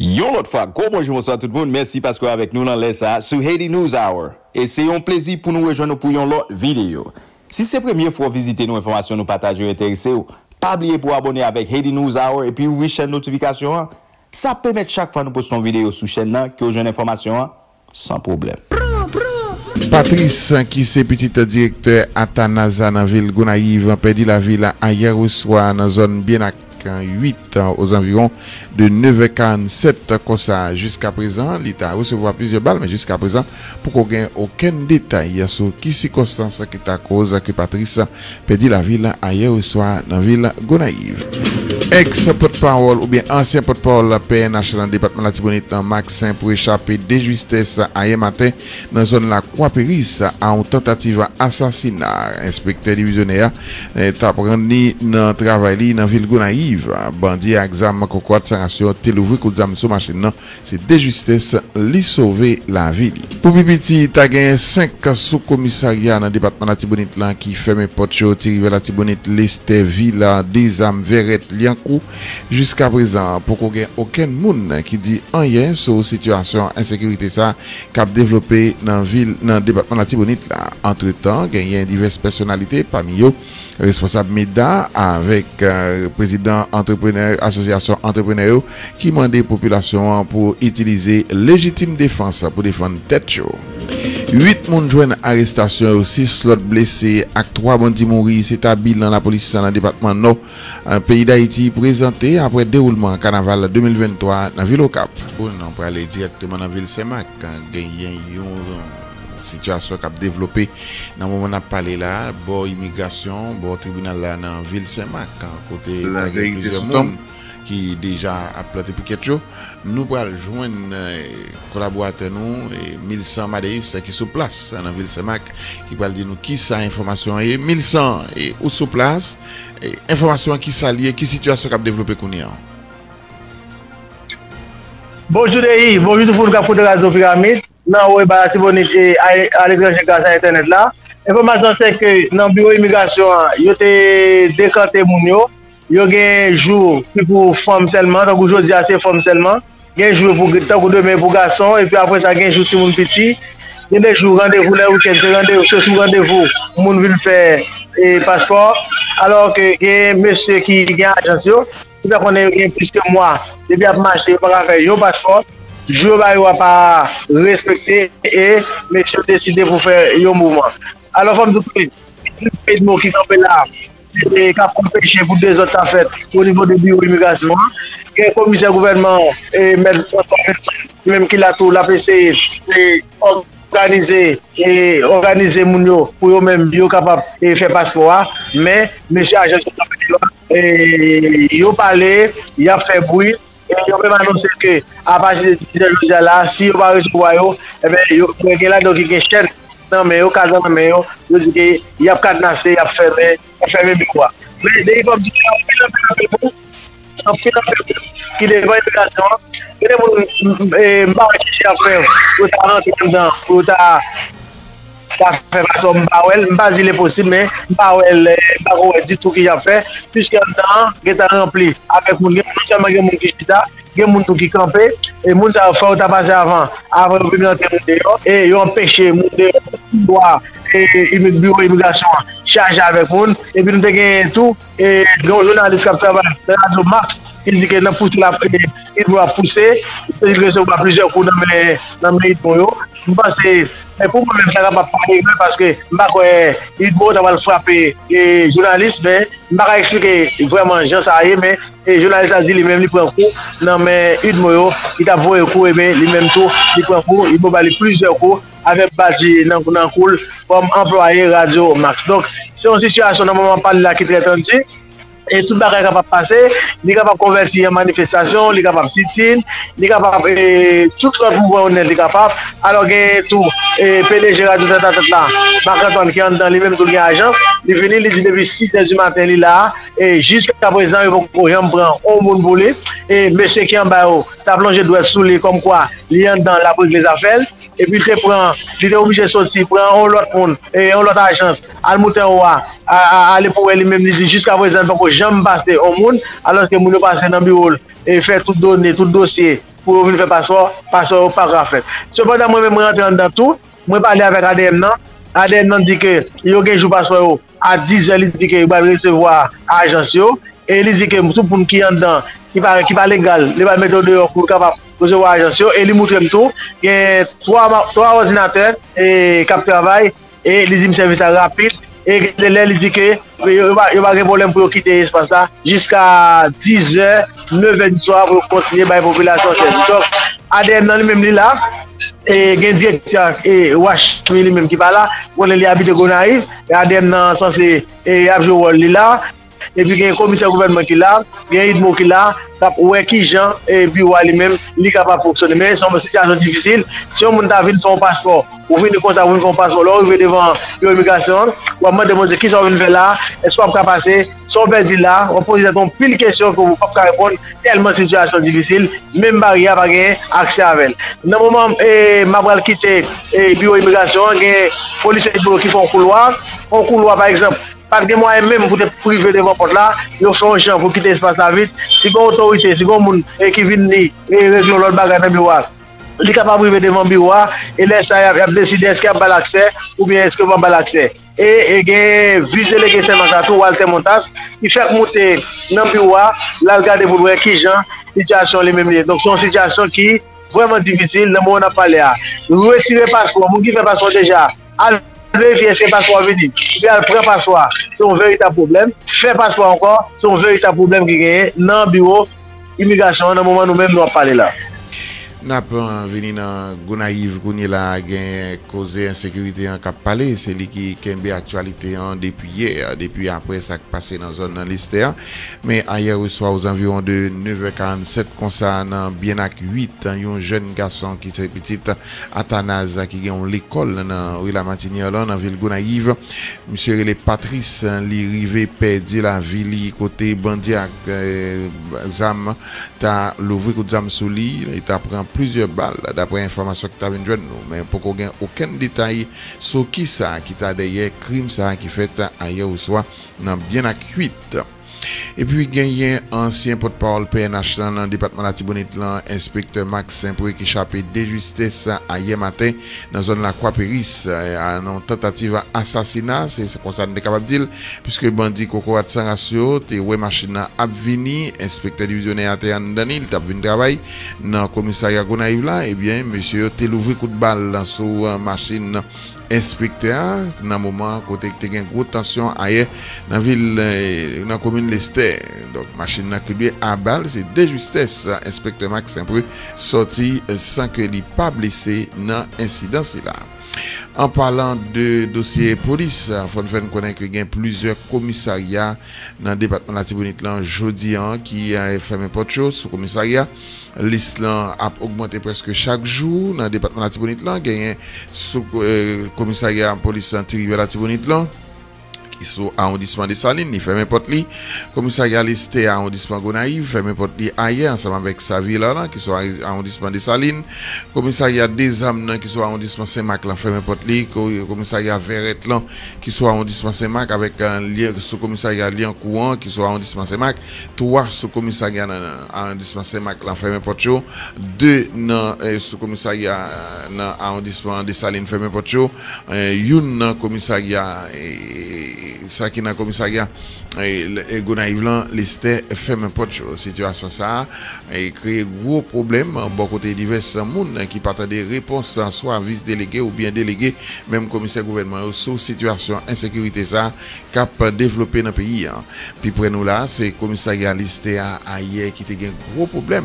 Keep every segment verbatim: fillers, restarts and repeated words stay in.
Yo l'autre fois, gros bonjour, bonsoir tout le monde. Merci parce que avec nous dans l'Est sur Haiti News Hour. Et c'est un plaisir pour nous rejoindre pour une autre vidéo. Si c'est la première fois visiter nos informations, nous partager, intéresser, pas oublier pour abonner avec Haiti News Hour et puis ouvrir chaîne notification. Ça permet chaque fois nous postons une vidéo sur chaîne que vous avez information sans problème. Patrice, qui est petit directeur Athanas dans la ville Gonaïve, a perdu la ville hier soir dans la zone bien active. huit aux environs de neuf heures quarante-sept comme ça. Jusqu'à présent, l'État recevra plusieurs balles, mais jusqu'à présent, pour qu'on gagne aucun détail sur qui circonstance qui est à cause que Patrice perdit la ville hier au soir dans la ville Gonaïve. Ex-porte-parole ou bien ancien porte-parole P N H dans le département de Artibonite, Maxin, pour échapper des justesses hier matin dans la zone de la Croix-Perisse à une tentative d'assassinat. Inspecteur divisionnaire est appris dans le travail dans la ville Gonaïve. Bandit à examen Koko Atsa Rasso te l'ouvrir coup d'examen sur machine, c'est de justesse li sauver la ville. Pour Pipiti, t'as gagné cinq sous-commissariats dans le département de Artibonite là qui ferme porte au tir vers Artibonite, Leste, Villa, des âmes, Verrettes, Liancourt. Jusqu'à présent, pour qu'on gagne aucun monde qui dit en rien sur situation insécurité ça qu'a développé dans ville dans le département de Artibonite là. Entre-temps, gagné diverses personnalités parmi eux responsable MEDA avec euh, président entrepreneur, association entrepreneur qui demande aux populations pour utiliser légitime défense pour défendre tête chaud. huit monde joint arrestation, six l'autre blessé, avec trois bandits mourir, c'est à bilan la police dans le département nord, un pays d'Haïti présenté après déroulement carnaval deux mille vingt-trois dans la ville au Cap. On peut aller directement dans la ville Saint-Marc, situation qui a développé dans le moment où on a parlé là, bon immigration, bon tribunal là dans la ville Saint-Marc, côté la vérité qui déjà a planté Pikachu. Nous allons joindre collaborateurs nous et mille cent Madeus qui sont sur place dans la ville Saint-Marc qui va dire nous qui ça information et mille cent et ou sur place et information qui s'allie qui situation qui a développé qu'on est. Bonjour Dei, bonjour tout le monde qui a fait la pyramide. Non, oui, bah, si vous êtes à l'étranger grâce à Internet là, l'information c'est que dans le bureau d'immigration, ils ont décanté les gens, ils ont un jour pour femmes seulement, donc aujourd'hui c'est femmes seulement, il y a un jour pour demain pour garçons, et puis après ça, il y a un jour pour les petits, il y a des jours rendez-vous là, où c'est rendez-vous, les gens veulent faire des passeports, alors que il y a un monsieur qui a une agence, il y a plus que moi, il y a marché, il va faire un passeport. Je ne vais pas respecter et monsieur décide pour faire un mouvement. Alors, femme de prix, le pays de mots qui sont là, c'est qu'à empêcher pour deux autres affaires au niveau du bureau d'immigration. Le commissaire gouvernement, même qu'il a tout, la P C, organiser et organiser Mounio pour eux-mêmes bio capable et faire passeport, mais monsieur agent et il a parlé, il a fait bruit. Et on peut annoncer que à partir de dix heures là, si on va recevoir, eh bien, il y a là donc il y a chaîne. Non mais au cas où mais je dis que il y a cadenassé, il y a fermé, fermé mais quoi. Mais des comme dit en fait en fait qui les voient l'éducation, les monde euh marcher à faire pour ta rentrer dedans, pour ta ta faire son bawel, pas il est possible mais bawel pas du tout qu'il a fait puisque dedans il est rempli avec mon seulement mon qui là, il y a mon tout qui camper et mon ça faut ta passer avant avant de venir dehors et ils ont empêché mon dehors et le bureau immigration chargé avec mon et puis nous avons tout et donc journaliste qui travaille Radio Max il dit que n'a pousse la il doit pousser il dit que ça va plusieurs coups dans mes dans mes yo je pense mais pour moi-même, ça ne va pas parler parce que je vais le frapper les journalistes, mais je ne vais pas expliquer vraiment Jean Saïe, mais les journalistes ont dit lui-même, il prend un coup. Non, mais il a pris un coup, mais lui-même, il prend un coup, il m'a pris plusieurs coups avec Badji dans le cool comme employé Radio Max. Donc, c'est une situation dans le moment là qui est très tendue. Et tout le monde est capable de passer, il est capable de convertir en manifestation, il est capable de sit-in, il est capable de tout le pouvoir, il est capable. Alors que tout, P D G Radio là, Marc-Antoine qui est dans les mêmes tout agents, il est venu, il dit depuis six heures du matin, il est là, et jusqu'à présent, il va prendre un bon boulet, et monsieur qui est en bas, il a plongé le doigt sous les comme quoi, il est dans la brique des affaires. Et puis tu prends, tu es obligé de sortir, prends un autre monde, et un autre agence, à le monter au roi, à aller pour elle-même, jusqu'à présent, il ne faut jamais passer au monde, alors que le monde passe dans le bureau et fait tout donner, tout dossier, pour venir faire passeport, passeport par rafle. Cependant, moi-même, je rentre dans tout, je parle avec A D M. A D M dit que il y a un jour passeport à dix heures, il dit qu'il va recevoir l'agence. Et il dit que tout pour qui est dedans, qui n'est pas légal, il va mettre dehors pour recevoir l'agence. Et il montre tout. Il y a trois ordinateurs qui travaillent et il dit que service rapide. Et il dit que il n'y a pas de problème pour quitter l'espace là jusqu'à dix heures, neuf heures du soir pour continuer par la population. Donc, A D M dans le même lit là, et il y a un directeur et Wash lui-même qui va là, pour les habitants de Gonaïve, et A D M dans le sens et Abjouol là, et puis il y a un commissaire gouvernement qui est là, il y a un Idmo qui est là, qui Jean et bureau lui-même, il est capable de fonctionner. Mais c'est une situation difficile. Si on a vu son passeport, ou vient de compte avec son passeport, là, on vient devant l'immigration, on va demander qui sont venus là, est-ce qu'on peut passer, sont venus là, on pose pile de questions que vous ne pouvez pas répondre, tellement c'est une situation difficile, même barrière n'a pas accès à elle. Dans le moment où je quitte le bureau d'immigration, il y a des policiers qui font un couloir, un couloir par exemple. Parce que moi-même, pour être privé devant la porte là, il y a des gens pour quitter l'espace là vite. Si vous avez une autorité, si vous avez des gens qui viennent et régler l'autre bagage dans le bureau, ils sont capables de priver devant le bureau et laisser décider est-ce qu'il y a l'accès ou bien est-ce qu'il n'y a pas l'accès. Et il y a visé les questions à tout Walter Montas, qui fait monter dans le bureau, là, regardez pour voir qui gens, situation les mêmes liées. Donc, c'est une situation qui est vraiment difficile, le monde n'a pas l'air. Retirer le passeport, vous qui fait passeport déjà. Vérifier ce passeport venu, prendre passeport, c'est un véritable problème. Faire passeport encore, c'est un véritable problème qui est dans le bureau immigration, dans le moment où nous-mêmes nous parlons là. Nous avons venu dans Gonaïve, nous avons causé insécurité en Cap-Palais. C'est lui qui a actualité depuis hier, depuis après ça qui est passé dans la zone de Leste. Mais hier soir, aux environs de neuf heures quarante-sept, concernant bien à huit, un jeune garçon qui est petit, Athanas, qui est à l'école dans la Matignola, dans la ville Gonaïve. Monsieur le Patrice, il est arrivé perdu la ville, côté bandit avec Zam, il a l'ouvri contre Zam sous lui, il a pris plusieurs balles d'après information que tu as venue de nous, mais pour qu'on ait aucun détail sur qui ça qui t'a derrière crime ça qui fait ailleurs ou soit dans bien à huit. Et puis gagné ancien porte-parole P N H dans le département de Artibonite, inspecteur Maxin pour échapper de justesse hier matin dans la zone de la Croix-Perisse à une tentative d'assassinat, c'est comme ça qu'on est capable de dire, puisque le bandit Koko Atsa Rasso, il y a machine à Abvini, inspecteur divisionnaire Téantanine, il a venu travailler dans le commissariat Gonaïve là, et bien monsieur, il a ouvert coup de balle sur la machine. Inspecteur, dans le moment où il y a une grosse tension ailleurs dans la ville, dans la commune Leste. Donc, machine qui lui à balle, c'est de justesse. Inspecteur Maxin Preux sorti sans que il pas blessé dans l'incident. En parlant de dossier police, il faut nous connaître qu'il y a plusieurs commissariats dans le département de Artibonite, jeudi, qui a fait un peu de choses au commissariat. L'Islam a augmenté presque chaque jour dans le département de Artibonite, il y a un commissariat de police antérieure de Artibonite. Ils sont à l'arrondissement de Saline, ils ferment porte li. Commissariat Leste à l'arrondissement Gonaïve, ferme porte li ailleurs, ensemble avec Savio là, qui sont à l'arrondissement de Saline. Commissariat des âmes qui sont à l'arrondissement Saint-Marc, ferme porte li. Commissariat Verrettes là, qui sont à l'arrondissement Saint-Marc, avec un lien sous-commissariat Lien Courant, qui sont à l'arrondissement Saint-Marc. Trois sous-commissariats à l'arrondissement Saint-Marc, ferme porte li. Deux sous-commissariats à l'arrondissement de Saline, ferme porte li. Une commissariat ça qui est dans le commissariat et Gonaïve là Leste ferme un peu de situation ça et crée gros problème bon côté divers monde qui partent des réponses soit vice délégué ou bien délégué même commissaire gouvernement sous situation insécurité ça cap développer dans le pays. Puis pour nous là c'est commissariat Leste à hier qui était un gros problème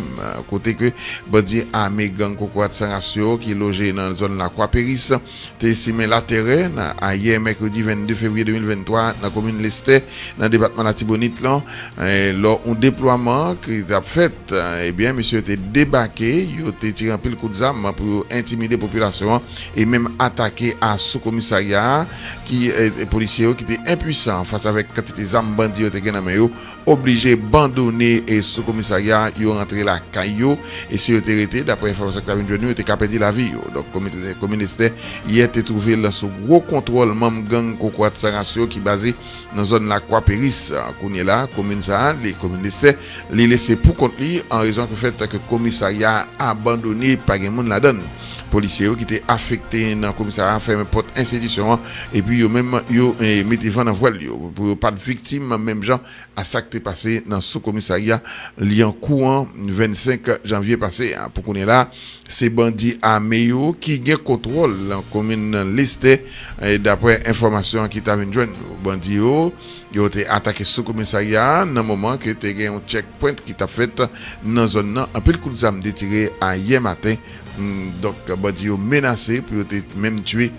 côté que bandit armé gang Koko Atsa Rasso qui logé dans la zone la Croix-Perisse te simé la terrain hier mercredi vingt-deux février deux mille vingt-trois dans la commune Leste dans département d'Artibonite là lors un déploiement qui a fait eh bien monsieur était débarqué il a tiré un pile coup de zame pour intimider population et même attaquer à sous-commissariat qui est policier qui était impuissant face avec quand des armes bandits étaient dans main obligé abandonner et sous-commissariat il rentré la caillou et si était arrêté d'après information que avait venu était capable de la vie donc communiste il était trouvé là sous gros contrôle même gang Koko Atsa Rasso qui basé dans la zone de la Croix-Perisse, Kounéla, commune ça, les communes Leste, les laissés pour compte en raison du fait que le commissariat abandonné par les gens la donne. Policiers qui étaient affectés dans le commissariat fermé porte institution et puis ils même ils mettaient devant la voile pour pas de victimes même gens à ça qui est passé dans ce commissariat lié en courant vingt-cinq janvier passé pour qu'on est là ces bandits armés qui gagnent contrôle la commune Leste d'après information qui t'a venu bandits qui ont été attaqués sous commissariat dans moment que tu as un checkpoint qui t'a fait dans zone là un peu le coup de zame détiré à hier matin donc bandits menacés pour même tuer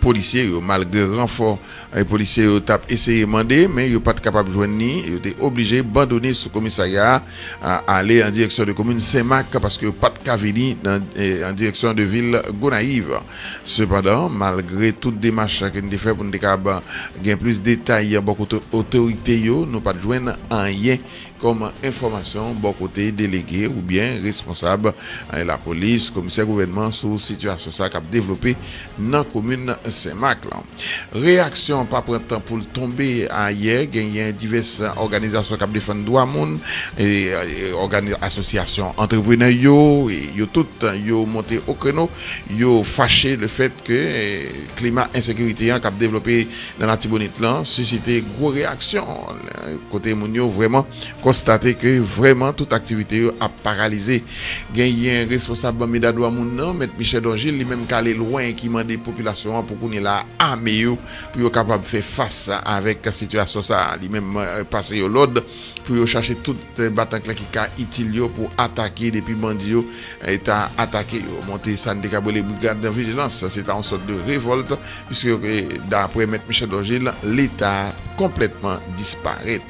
policiers malgré renfort les policiers ont essayé de demander mais ils n'ont pas été capables de joindre ni ils ont été obligés d'abandonner ce commissariat à aller en direction de commune Saint-Marc parce que pas de cavini en direction de ville Gonaïve. Cependant malgré toute démarche que nous fait pour nous capable gain plus de détails beaucoup d'autorité yo nous pas de joindre rien comme information bon côté délégué ou bien responsable à la police, commissaire gouvernement sur situation ça qu'a développé dans commune Saint-Marc. Réaction pas prendre temps pour tomber ailleurs, gagner diverses organisations qui défendent droit monde et associations entrepreneurs yo et yo tout yo monté au créneau, yo fâché le fait que climat insécurité qu'a développé dans l'Artibonite là suscité gros réaction côté monio vraiment constater que vraiment toute activité a paralysé. Il y a un responsable de la Douamoun, M. Michel Dorgil, lui-même qui allait loin, qui m'a dit la population pour qu'on ait la armée, pour capable de faire face avec la situation. Lui-même passé au l'ordre, pour chercher tout battant qui est utile pour attaquer depuis bandits et attaquer. Monter ça ne décabre les brigades de vigilance. C'est une sorte de révolte, puisque d'après M. Michel Dorgil, l'État complètement disparaît.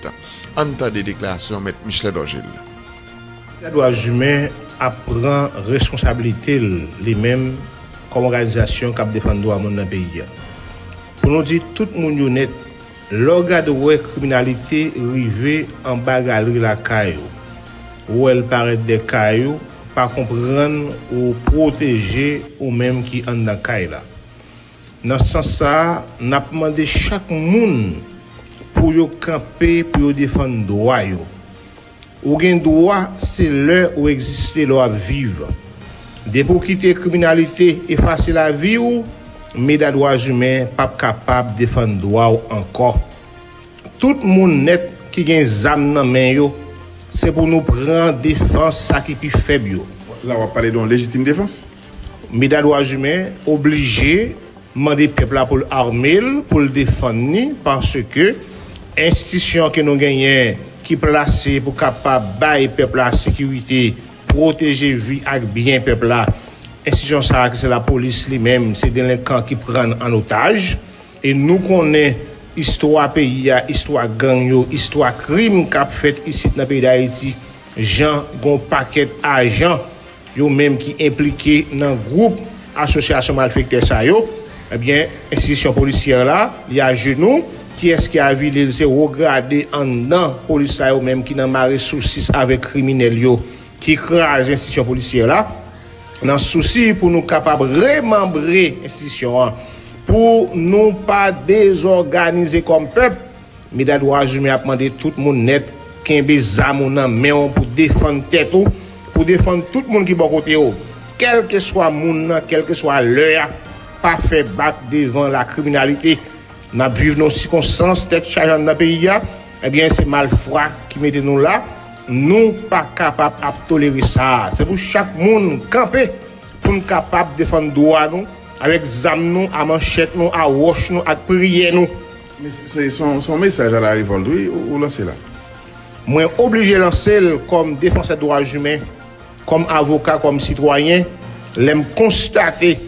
En temps de déclaration, M. Michel Dorgil. Les droits humains apprennent responsabilité les-mêmes comme organisation qui défend le droit dans le pays. Pour nous dire, tout le monde est honnête, l'organe de la criminalité arrive en bas de la caillou, où elle paraît des cailloux, pas comprendre ou protéger ou même qui en dans la caillou. Dans ce sens-là, nous avons demandé à chaque monde pour yo camper, pour yo défendre droit yo. Ou gen droit, c'est l'heure où exister l'heure vivre. De pour quitter criminalité, effacer la vie ou, mais des droits humains, pas capable de défendre droit encore. Tout le monde net qui gen zam nan men yo, c'est pour nous prendre défense ça qui plus faible yo. Là, on va parler d'une légitime défense. Mais des droits humains, obligé, demander peuple pour l'armer, pour le défendre, parce que institution que nous gagnons qui placé pour capable bailler peuple la sécurité protéger vie et bien peuple là institution ça c'est la police lui-même c'est délinquants qui prennent en otage et nous connaissons histoire pays histoire gang yo histoire crime qu'a fait ici dans pays d'Haïti gens gon paquet agents yo même qui impliqué dans groupe association malfaiteur ça yo eh bien institution policière là il y a genoux. Qui est-ce qui a vu les regarder en dedans police là même qui n'a marre soucis avec criminels yo qui crase institution policière là dans souci pour nous capable remembrer institution pour nous pas désorganiser comme peuple mais des droits humains à demander tout le monde net qu'embé zam nan men pour défendre tête ou pour défendre tout le monde qui bon côté ou quel que soit monde quel que soit l'heure pas fait battre devant la criminalité. Nous vivons nos circonstances, tête chargée dans le pays, eh bien c'est malfrats qui mettent nous là. Nous ne sommes pas capables de tolérer ça. C'est pour chaque monde camper pour nous capables de défendre droit nous, avec zam nous, à manchette nous, à roche nous, à prier nous. Mais c'est son, son message à la révolte, oui, ou lancer là? Moi, obligé de lancer comme défenseur des droits humains, comme avocat, comme citoyen, l'aime constater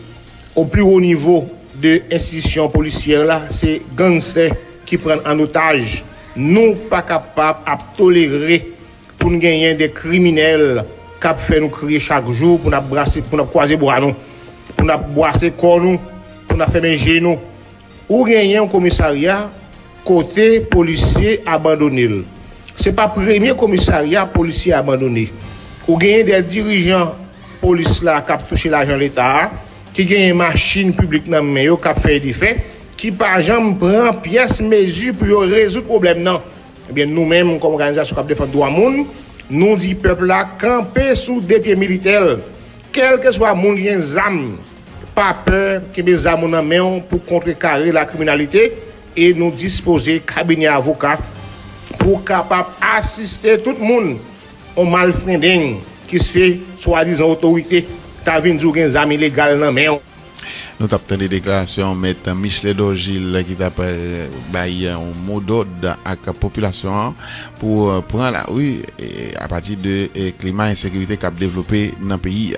au plus haut niveau de l'institution policière là, c'est gangsters qui prennent en otage. Nous pas capables de tolérer pour nous gagner des criminels qui font nous crier chaque jour pour nous brasser, pour nous croiser bras nous, pour nous brasser corps nous, pour nous faire manger nous. Ou gagner un commissariat côté policier abandonné. C'est pas premier commissariat policier abandonné. Ou gagner des dirigeants police là qui touchent l'argent de l'État. Qui gagne une machine publique dans le pays, qui fait des faits, qui par exemple prend pièce mesure pour résoudre le problème. Non. Eh bien, nous-mêmes, comme organisation qui défend droit monde, nous dit peuple là, camper sous des pieds militaires, quel que soit le monde qui a des armes, pas peur qui des armes en main pour contrecarrer la criminalité et nous disposer cabinet avocat pour capable assister tout le monde au malfrinding qui c'est soi-disant autorité ta vinn djou gen zam illégal nan men. Nous avons des déclarations de Michel Dorgil qui a fait un mot d'ordre à la population pour prendre la rue à partir du climat et insécurité qui a développé dans le pays.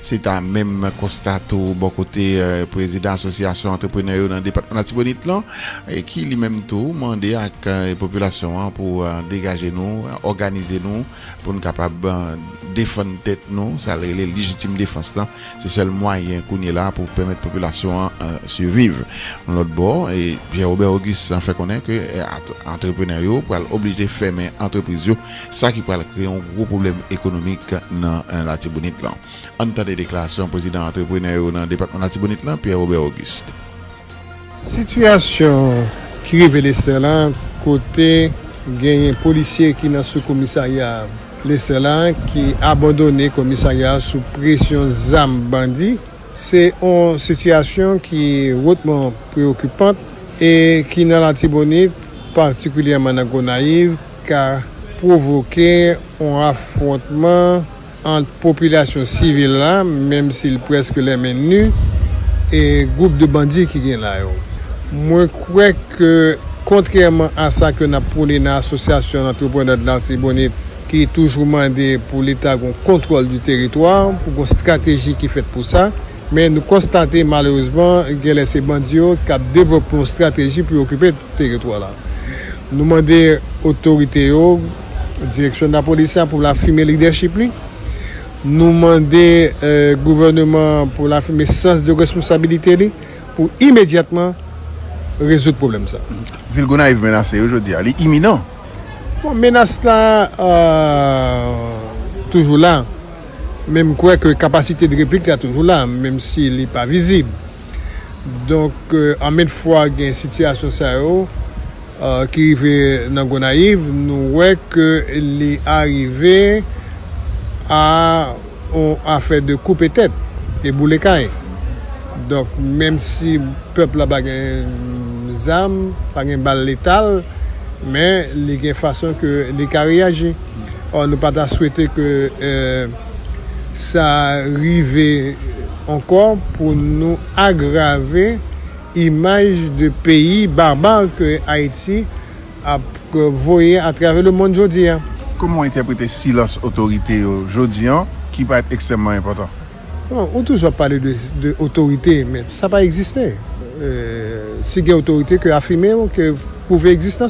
C'est un même constat au bon côté président de l'association entrepreneur dans le département d'Artibonite qui lui-même tout demandé à la population pour dégager nous, organiser nous, pour nous capables défendre tête nous, ça les légitimes défense là, c'est le seul moyen qu'on est là pour permettre population euh, survivre. L'autre bord et Pierre-Aubert Auguste fait connaître que entrepreneuriat pour obliger fermer entreprise ça qui pourrait créer un gros problème économique dans l'Artibonite là. En tant que déclaration président entrepreneur dans le département l'Artibonite là Pierre-Aubert Auguste. Situation qui révèle Est-Elan côté gagne policier qui dans sous commissariat L'Est-Elan qui abandonné le commissariat sous pression zam bandit. C'est une situation qui est hautement préoccupante et qui, dans l'Artibonite, particulièrement dans Gonaïve, a provoqué un affrontement entre population civile, là, même s'il presque les mains nues, et groupe de bandits qui sont là. Moi, je crois que, contrairement à ça que nous avons dans l'association d'entrepreneurs de l'Artibonite, qui est toujours demandé pour l'État qu'on contrôle du territoire, pour une stratégie qui est faite pour ça. Mais nous constatons malheureusement que ces bandits ont développé une stratégie pour occuper le territoire. Nous demandons aux autorités, aux directions de la police pour la firmer le leadership. Nous demandons au gouvernement pour la firmer le sens de responsabilité pour immédiatement résoudre le problème. Ville Gonaïve menacée aujourd'hui, elle est imminente. Bon, menace là, euh, toujours là. Même quoi que capacité de réplique là toujours là, même s'il n'est pas visible. Donc, euh, en même fois, il y a une situation sérieux, euh, qui arrive dans Gonaïve, nous voyons qu'il est arrivé à faire de couper tête et bouler caille. Donc, même si le peuple n'a pas de armes, pas de balles létales, mais il y a une façon que les cas réagissent. Or, nous n'avons pas souhaité que. Euh, ça arrive encore pour nous aggraver l'image de pays barbare que Haïti a voyé à travers le monde aujourd'hui. Comment interpréter silence autorité aujourd'hui qui va être extrêmement important? Non, on toujours parler de, de autorité, mais ça va exister. Euh, si il y a autorité que affirmer que pouvait exister.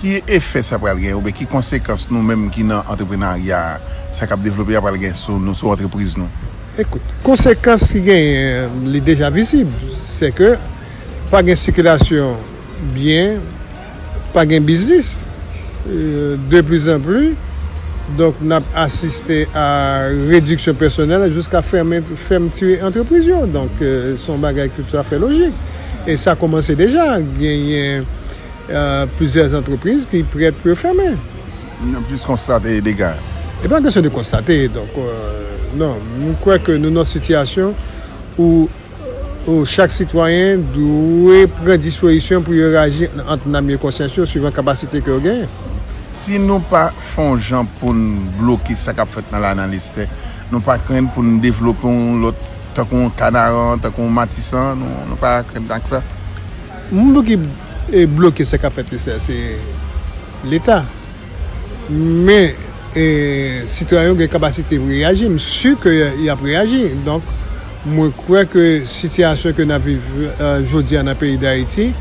Qui effet ça va avoir, mais qui conséquences nous-mêmes qui dans l'entrepreneuriat ça cap développer par gain sur nos entreprises nous. Écoute, conséquences qui gain les déjà visibles, c'est que pas gain circulation bien, pas gain business euh, de plus en plus. Donc on a assisté à réduction personnelle jusqu'à fermer fermer entreprise. Donc euh, son bagage tout à fait logique et ça commençait déjà gain. Euh, plusieurs entreprises qui prêtent pour fermer. On a juste constaté des dégâts. Et pas question de constater. Donc, euh, non, je crois que nous avons une situation où, où chaque citoyen doit prendre disposition pour réagir entre la mieux conscience suivant la capacité que vous avez. Si nous ne faisons pas gens pour nous bloquer ce qu'on fait dans l'analyse, nous ne pas craindre pour nous développer l'autre, tant qu'on canard, tant qu'on matissant, nous ne pas craindre tant que ça. Nous et bloquer ce qu'a fait l'État. Mais les citoyens ont la capacité de réagir. Je suis sûr qu'ils ont réagi. Donc, je crois que la situation que nous vivons aujourd'hui dans le pays d'Haïti,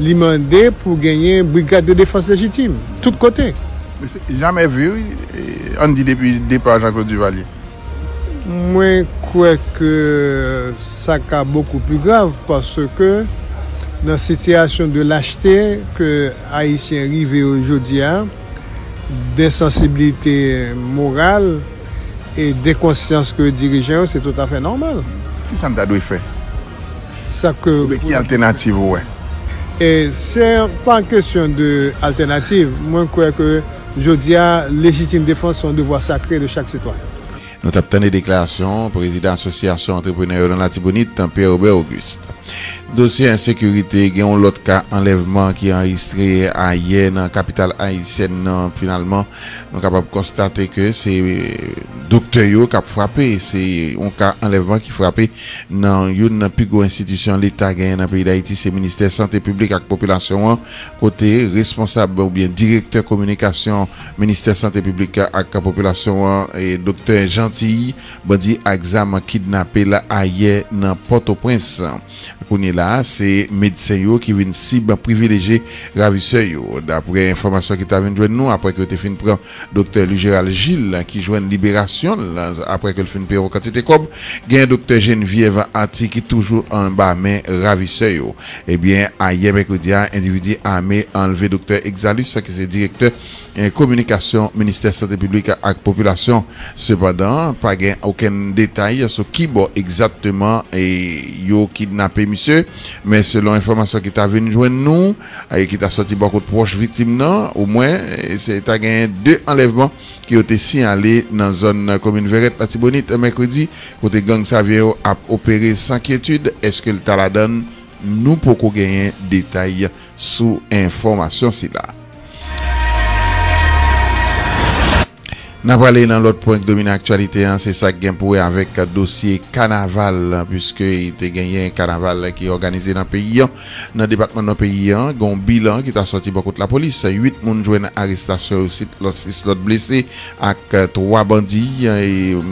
demande pour gagner une brigade de défense légitime, de tous côtés. Mais c'est jamais vu, on dit depuis le départ Jean-Claude Duvalier. Je crois que ça est beaucoup plus grave parce que dans la situation de lâcheté que Haïtiens arrivent aujourd'hui, d'insensibilité morale et de conscience que les dirigeants, c'est tout à fait normal. Qu'est-ce que ça doit faire? ça que... Mais qui alternative, ouais. Et c'est pas une question d'alternative. Moi, je crois que je dis à légitime défense, son devoir sacré de chaque citoyen. Nous avons des déclarations, président de l'Association entrepreneur dans l'Artibonite, Pierre-Aubert Auguste. Dossier insécurité, il y a un autre cas enlèvement qui est enregistré à Yen, capitale haïtienne. Finalement, nous sommes capables de constater que c'est docteur qui a frappé. C'est un cas enlèvement qui a frappé dans une plus grande institution de l'État dans le pays d'Haïti. C'est le ministère de la Santé publique et de la population. Côté responsable ou bien directeur communication, ministère de la Santé publique et de la population, et docteur Gentil, bandit à examen kidnappé à Yen dans Port-au-Prince. Kounéla, c'est médecin qui vient cible privilégié ravisseur. D'après information qui t'a venu de nous, après que tu fin prend docteur Lugéral Gilles qui joue une libération, après que le fin prend quantité comme, il y a un docteur Genevieve Ati qui toujours en bas main ravisseur. Eh bien, hier mercredi, un individu armé enlevé docteur Exalus, qui est directeur communication ministère santé publique à population. Cependant, pas gain aucun détail sur qui bon exactement et yo kidnappé monsieur, mais selon information qui t'a venu joindre nous et qui t'a sorti beaucoup de proches victimes non, au moins c'est t'as gagné deux enlèvements qui ont été signalés dans zone commune Verrettes Artibonite mercredi côté gang Savio a opéré sans quiétude. Est-ce que le t'a donne nous pour gagner détail sous information si là. N'a pas allé dans l'autre point de dominer l'actualité, hein, c'est ça qui est pour avec dossier carnaval, puisque il a gagné un carnaval qui est organisé dans le pays. Dans le département de pays, il y a un bilan qui est sorti contre la police. huit personnes jouent une arrestation aussi, six autres blessés, avec trois bandits,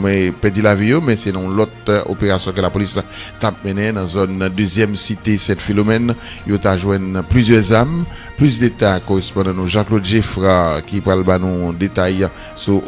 mais perdu la vie, mais c'est dans l'autre opération que la police a menée dans une deuxième cité, cette Philomène. Il a joué plusieurs âmes, plus d'états correspondant à Jean-Claude Geffrard qui parle en détail sur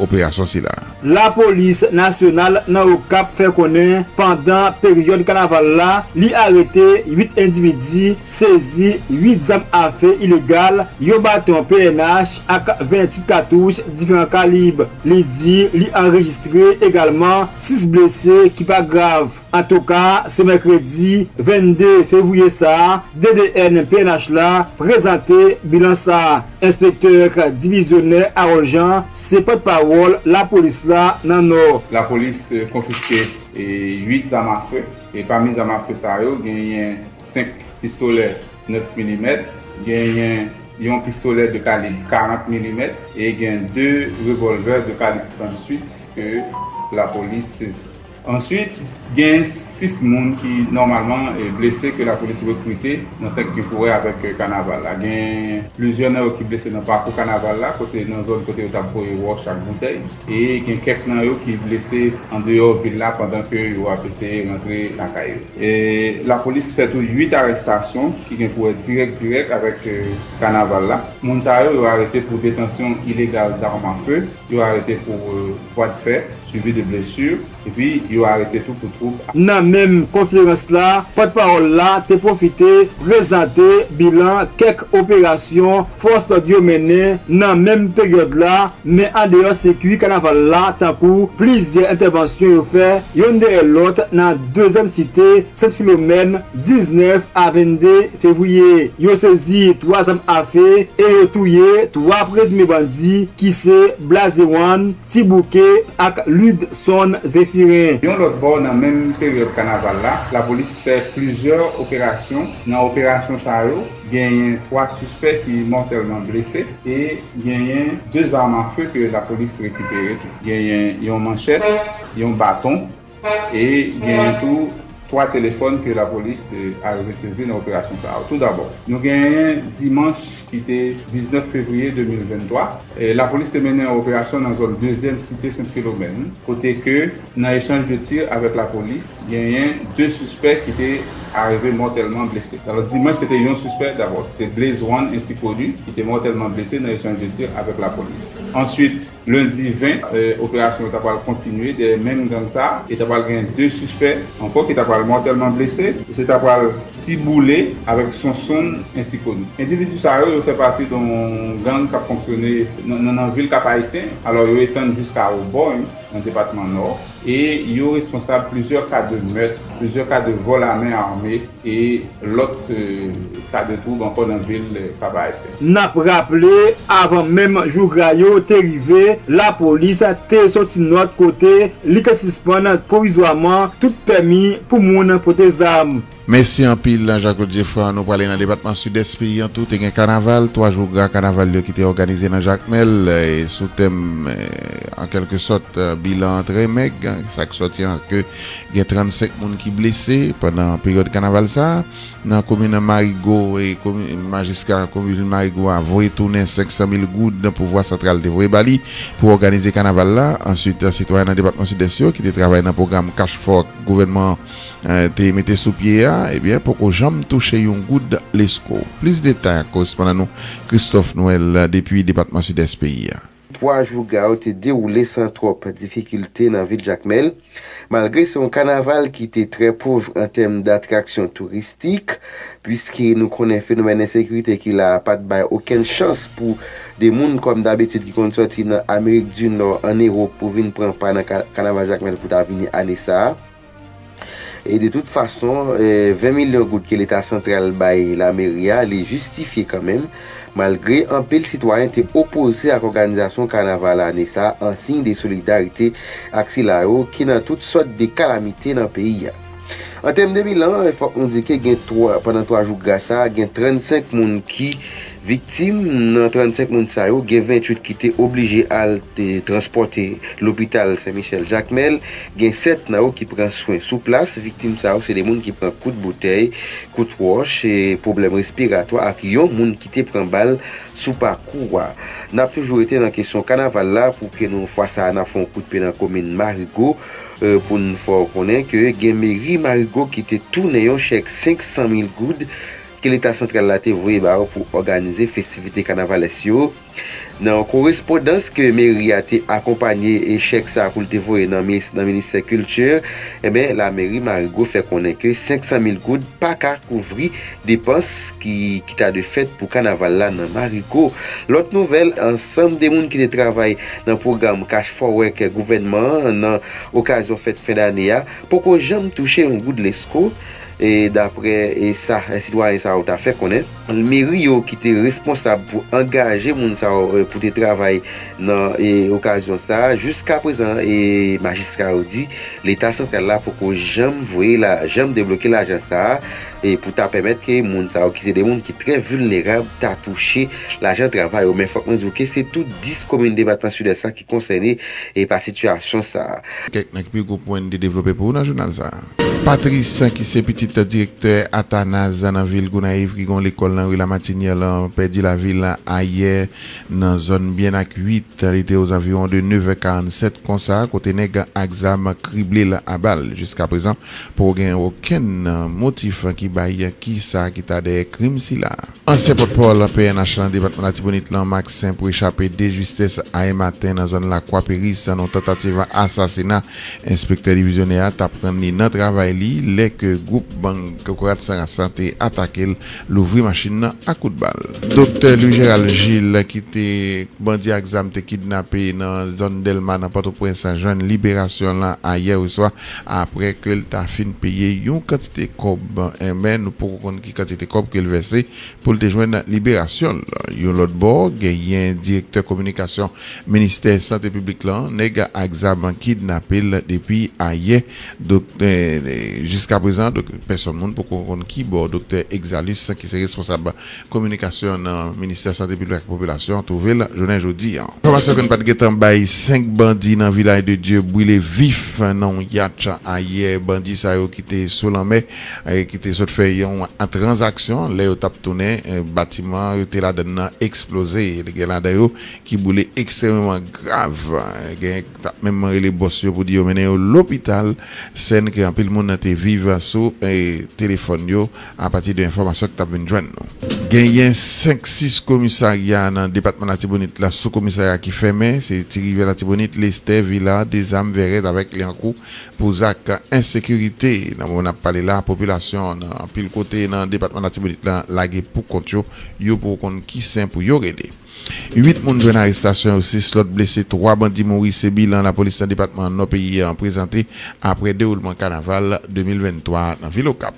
la police nationale dans le Cap fait connaître pendant la période carnaval là, li arrêté huit individus, saisi huit armes à feu illégales, yo bâton P N H avec vingt-huit cartouches différents calibres. Li dit li enregistré également six blessés qui pas grave. En tout cas, ce mercredi vingt-deux février ça, D D N P N H là présenté bilan ça. Inspecteur divisionnaire Arrojan, c'est pas de parole la police là nan nord. La police euh, confisqué et huit armes à feu et parmi les armes à feu ça yo gagne cinq pistolets neuf millimètres, gagne un pistolet de calibre quarante millimètres et gagne deux revolvers de calibre trente-huit que la police saisit. Ensuite, il y a six personnes qui normalement sont blessés que la police recrutée dans celle qui courait avec le carnaval. Il y a plusieurs gens qui sont blessés dans le parcours carnaval, côté dans la zone côté où tu as pris chaque bouteille. Et il y a quelques gens qui sont blessés en dehors de la ville là pendant qu'ils ont essayé de rentrer dans la caille. Et la police fait huit arrestations qui couraient direct direct avec le carnaval là. Les gens ont arrêté pour détention illégale d'armes à feu, ils ont arrêté pour voie de fait, suivi de blessures. Et puis, ils ont arrêté tout pour trouble. Dans la même conférence là, porte-parole là, t'es profité, présenté, bilan, quelques opérations, force de Dieu menées, dans la même période là, mais en dehors sécu, carnaval là, tant pour plusieurs interventions faites, y'en de l'autre, dans la deuxième cité, Saint-Philomène, dix-neuf à vingt-deux février. Ils ont saisi trois hommes à fait et ils ont tué trois présumés bandits, qui c'est Blazewan, Ti Boulé et Ludson Zéf. Dans l'autre bord, dans la même période carnaval là, la police fait plusieurs opérations. Dans l'opération Saharo, il y a trois suspects qui sont mortellement blessés et il y a deux armes à feu que la police récupère. Il y a une manchette, il y a un bâton et il y a tout. Trois téléphones que la police a ressaisi dans l'opération Sahara. Tout d'abord, nous gagnons dimanche qui était dix-neuf février deux mille vingt-trois. Et la police a mené une opération dans la deuxième cité Saint-Philomène. Côté que, dans l'échange de tir avec la police, il y a deux suspects qui étaient arrivés mortellement blessés. Alors dimanche, c'était un suspect d'abord. C'était Blazewan ainsi connu qui était mortellement blessé dans l'échange de tir avec la police. Ensuite, lundi vingt, euh, l'opération a continué des mêmes gangs ça. Et t'as gagné deux suspects encore qui t'as mortellement blessé, c'est après Ti Boulé avec son son ainsi connu. L'individu Sahara fait partie d'un gang qui a fonctionné dans la ville cap-haïtienne, alors il est jusqu'à Auboyne. dans le département Nord. Et ils sont responsables de plusieurs cas de meurtre, plusieurs cas de vol à main armée et l'autre euh, cas de trouble encore dans la ville de Cap-Palais. N'a pas rappelé, avant même jour Grayo, t'es arrivé, la police t'est sorti de notre côté, l'I C A suspend provisoirement tout permis pour moun pour tes armes. Merci en pile, Jean-Claude Geffrard. Nous parlons dans le département sud-est pays en tout. Il y a un carnaval, trois jours de carnaval qui était organisé dans Jacmel. Et sous thème, en quelque sorte, bilan très maigre. Ça sortit que il y a trente-cinq personnes qui sont blessées pendant la période de carnaval. Dans la commune de Marigot, et le magistrat de la commune de Marigot a retourné cinq cent mille gouttes dans le pouvoir central de Voye-Bali pour organiser le carnaval. Là. Ensuite, les citoyens dans le département sud-est qui travaillent dans le programme Cash Fort, le gouvernement a été mis sous pied. Eh bien, pour que j'aime toucher un goût de l'E S C O. Plus de détails, correspondant nous, Christophe Noël, depuis le département sud-est pays. Trois jours ont été déroulés sans trop de difficultés dans la ville de Jacmel. Malgré son carnaval qui était très pauvre en termes d'attractions touristiques, puisqu'il nous connaît un phénomène d'insécurité qui n'a pas de aucune chance pour des mondes comme d'habitude qui comptent sortir dans l'Amérique du Nord, en Europe, pour venir prendre part dans le carnaval de Jacmel pour venir à l'E S A. Et de toute façon, vingt millions de gouttes que l'État central baille la mairie les justifie quand même, malgré un pile citoyen était opposé à l'organisation carnaval à Nessa en signe de solidarité avec Silao qui dans toutes sortes de calamités dans le pays. En termes de bilan, il faut indiquer que pendant trois jours, il y a trente-cinq personnes qui victimes, dans trente-cinq personnes, il y a vingt-huit qui étaient obligés à transporter l'hôpital Saint-Michel-Jacmel. Il y a sept qui prennent soin sous place. Victimes, c'est des gens qui prennent coup de bouteille, coup de roche, problèmes respiratoires, et des gens qui prennent balle sous parcours. Nous avons toujours été dans la question carnaval là pour que nous fassions un coup de pied dans la commune Marigot. Euh, pour nous faire connaître que Gemery Marigot qui était tourné un chèque cinq cent mille goudes que l'État central a été envoyé pour organiser festivités carnavalesio. Dans correspondance que mairie a été accompagné et chèque ça pour le dévoyer dans le ministère culture, eh bien la mairie Marigot fait connaître que cinq cent mille gouttes pas qu'à couvrir dépenses qui qui t'a de fait pour carnaval là dans Marigot. L'autre nouvelle, ensemble des monde qui travaillent dans le programme Cash Forward que gouvernement dans occasion fête fin d'année pour que jamais toucher un goût de l'E S C O. Et d'après ça, les citoyens ont fait connaître. Le mairie qui était responsable pour engager les gens pour des travail dans l'occasion ça. Jusqu'à présent, les magistrats ont dit l'État central là pour que j'aime débloquer l'argent ça et pour permettre que les gens qui sont des gens qui sont très vulnérables t'a touché l'argent travail. Mais il faut que c'est toutes dix communes du département sud-est qui concernées et par situation ça. Quelques points de développer pour nous journal ça. Patrice qui s'est petit directeur Athanas dans la ville Gonaïve qui gon l'école dans la Matignola perdu la ville ailleurs dans zone bien accueillie il était aux environs de neuf heures quarante-sept comme ça côté nèg exam criblé à balle jusqu'à présent pour gain aucun motif qui baille qui ça qui t'a des crimes si là ancien porte-parole P N H dans département Artibonite là Maxin pour échapper de justesse à matin dans zone la Croix-Perisse dans tentative assassinat inspecteur divisionnaire t'a prendre dans travail li les que groupe banque Koko Atsa Rasso attaqué l'ouvrir machine à coup de balle. Docteur Lugéral Gilles qui était bandit à examen kidnappé dans la zone d'Elman dans Port-au-Prince jeune libération là hier soir après que le tafine payé une quantité cob et ben nous pour connaître qui quantité cob qu'il versé pour le joindre libération. Yon l'autre bord gagnant directeur communication ministère santé publique là nèg examen kidnappé depuis hier docteur jusqu'à présent personne monde pour qu'on qui bon docteur Exalus qui est responsable communication dans ministère santé publique et population trouvé la journée jeudi information qu'on pas de temps bail cinq bandits dans village de Dieu brûlé vif non yacha hier bandit ça yo qui était sous la mer qui était sous fait en transaction les tap tourné bâtiment était là dedans explosé les là dedans qui brûlé extrêmement grave même les boss pour dire mener à l'hôpital scène que en pile monde était vivant sous et téléphone yo à partir de informations que tu as venu joindre nous. Gagnez cinq six commissariats dans le département de l'Artibonite, la sous-commissariat qui fermait, c'est Tirivé l'Artibonite, Leste, Villa, des âmes, Verrettes avec les encours pour Zach insécurité. On a parlé là, la population, en pile côté dans le département de l'Artibonite, la guerre pour contre, yo pour contre qui sain pour yo aider. huit monde de l'arrestation aussi, six autres blessés, trois bandits mourir, c'est bilan la police du département nos pays en présenté après déroulement carnaval deux mille vingt-trois dans Ville au Cap.